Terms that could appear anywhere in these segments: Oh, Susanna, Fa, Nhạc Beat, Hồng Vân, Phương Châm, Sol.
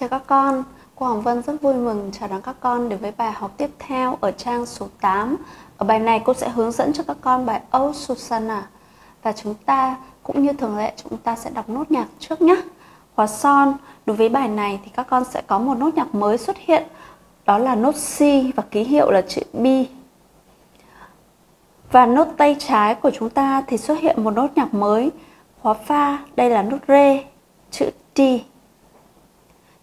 Chào các con, cô Hồng Vân rất vui mừng chào đón các con đến với bài học tiếp theo ở trang số 8. Ở bài này cô sẽ hướng dẫn cho các con bài Oh, Susanna. Và chúng ta cũng như thường lệ chúng ta sẽ đọc nốt nhạc trước nhé. Khóa son, đối với bài này thì các con sẽ có một nốt nhạc mới xuất hiện. Đó là nốt C và ký hiệu là chữ B. Và nốt tay trái của chúng ta thì xuất hiện một nốt nhạc mới. Khóa pha, đây là nốt Rê, chữ D.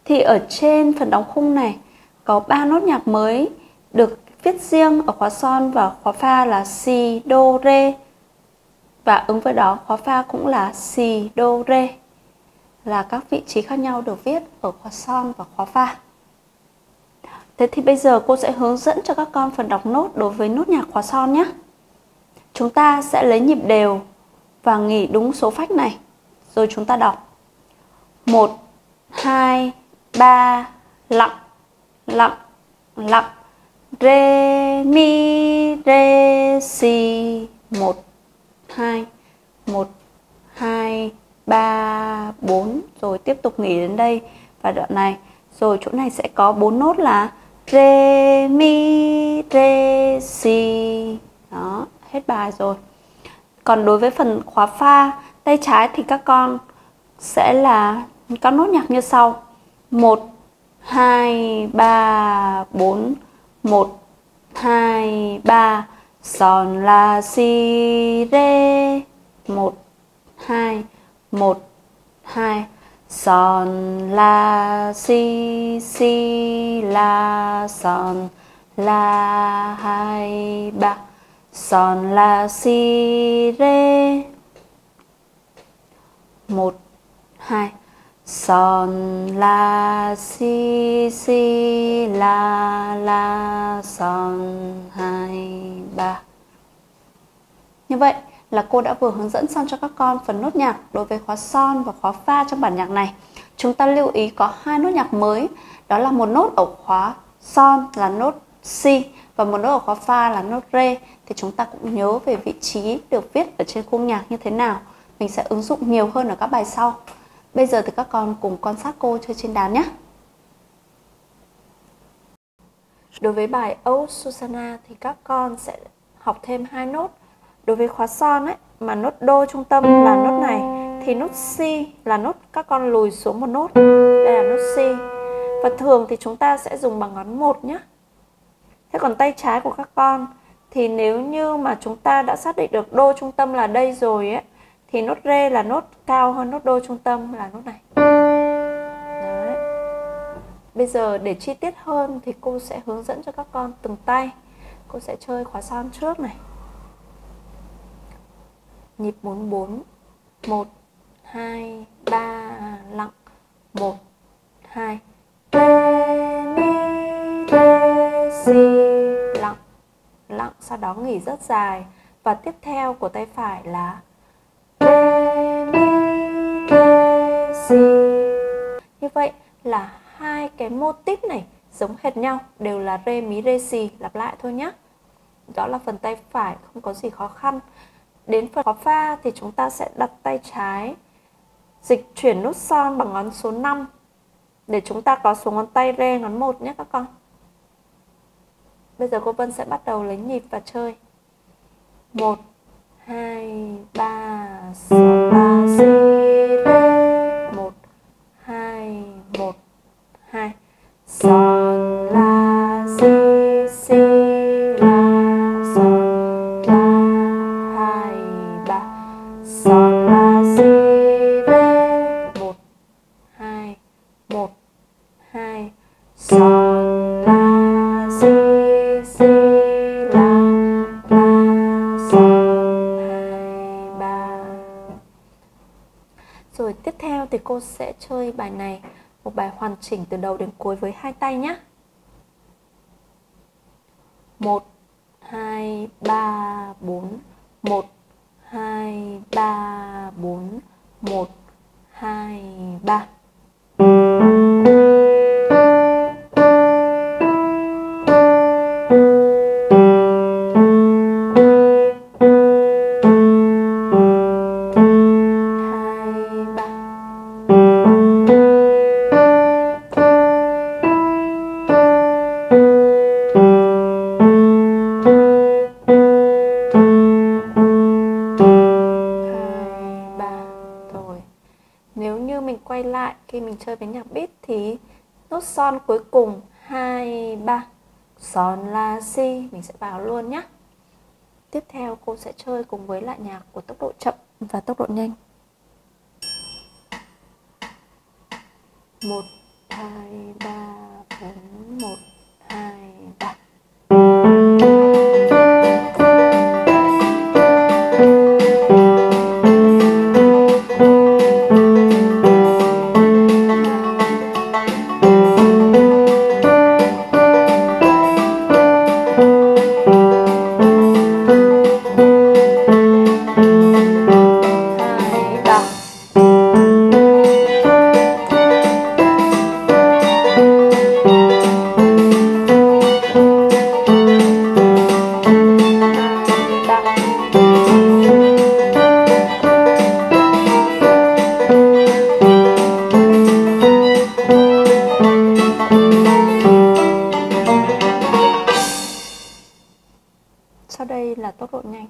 Thì ở trên phần đóng khung này có 3 nốt nhạc mới được viết riêng ở khóa son và khóa pha là Si, Do, Re. Và ứng với đó khóa pha cũng là Si, Do, Re. Là các vị trí khác nhau được viết ở khóa son và khóa pha. Thế thì bây giờ cô sẽ hướng dẫn cho các con phần đọc nốt đối với nốt nhạc khóa son nhé. Chúng ta sẽ lấy nhịp đều và nghỉ đúng số phách này. Rồi chúng ta đọc 1, 2, 3, lặng, lặng, lặng. Rê, mi, rê, si. 1, 2, 1, 2, 3, 4. Rồi tiếp tục nghỉ đến đây. Và đoạn này. Rồi chỗ này sẽ có 4 nốt là rê, mi, rê, si. Đó, hết bài rồi. Còn đối với phần khóa pha, tay trái thì các con sẽ là các nốt nhạc như sau. 1, 2, 3, 4. 1, 2, 3. Son la si rê. 1, 2, 1, 2. Son la si si la. Son la 2, 3. Son la si rê. 1, 2. Son la si si la la. Son 2, 3. Như vậy là cô đã vừa hướng dẫn xong cho các con phần nốt nhạc đối với khóa son và khóa pha trong bản nhạc này. Chúng ta lưu ý có 2 nốt nhạc mới. Đó là một nốt ở khóa son là nốt Si và một nốt ở khóa pha là nốt Rê. Thì chúng ta cũng nhớ về vị trí được viết ở trên khung nhạc như thế nào. Mình sẽ ứng dụng nhiều hơn ở các bài sau. Bây giờ thì các con cùng quan sát cô chơi trên đàn nhé. Đối với bài Oh, Susanna thì các con sẽ học thêm 2 nốt. Đối với khóa son ấy, mà nốt đô trung tâm là nốt này, thì nốt Si là nốt các con lùi xuống một nốt. Đây là nốt Si. Và thường thì chúng ta sẽ dùng bằng ngón 1 nhé. Thế còn tay trái của các con thì nếu như mà chúng ta đã xác định được đô trung tâm là đây rồi ấy, thì nốt Rê là nốt cao hơn nốt đô trung tâm là nốt này. Đấy. Bây giờ để chi tiết hơn thì cô sẽ hướng dẫn cho các con từng tay. Cô sẽ chơi khóa son trước này. Nhịp 44. 1, 2, 3, lặng. 1, 2. Rê, mi, rê, si. Lặng, lặng. Sau đó nghỉ rất dài. Và tiếp theo của tay phải là Si. Như vậy là 2 cái mô típ này giống hệt nhau, đều là Rê, Mí, Rê, Si, lặp lại thôi nhé. Đó là phần tay phải, không có gì khó khăn. Đến phần khóa pha thì chúng ta sẽ đặt tay trái, dịch chuyển nút son bằng ngón số 5 để chúng ta có số ngón tay Rê ngón 1 nhé các con. Bây giờ cô Vân sẽ bắt đầu lấy nhịp và chơi. 1, 2, 3, Son, La, Si, Rê. 1, 2, 1, 2. Son, la, si, si, la. Son, la, 2, 3. Son, la, si, rê. 1, 2, 1, 2. Son, la, si, si, la, la. Son, 2, 3. Rồi tiếp theo thì cô sẽ chơi bài này, một bài hoàn chỉnh từ đầu đến cuối với 2 tay nhé. 1, 2, 3, 4. 1, 2, 3, 4. 1, 2, 3. mình chơi với nhạc beat thì nốt son cuối cùng 2, 3 son la si mình sẽ vào luôn nhé. Tiếp theo cô sẽ chơi cùng với lại nhạc của tốc độ chậm và tốc độ nhanh. 1, 2, 3, 4, 1, 2, 3. Sau đây là tốc độ nhanh.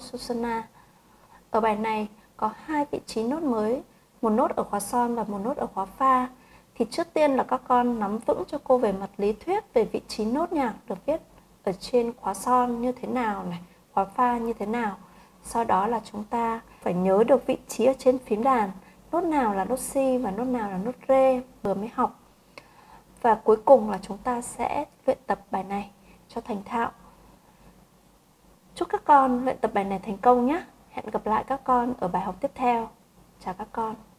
Susanna. Ở bài này có 2 vị trí nốt mới, một nốt ở khóa son và một nốt ở khóa fa. Thì trước tiên là các con nắm vững cho cô về mặt lý thuyết về vị trí nốt nhạc được viết ở trên khóa son như thế nào này, khóa fa như thế nào. Sau đó là chúng ta phải nhớ được vị trí ở trên phím đàn, nốt nào là nốt si và nốt nào là nốt rê vừa mới học. Và cuối cùng là chúng ta sẽ luyện tập bài này cho thành thạo. Chúc các con luyện tập bài này thành công nhé. Hẹn gặp lại các con ở bài học tiếp theo. Chào các con.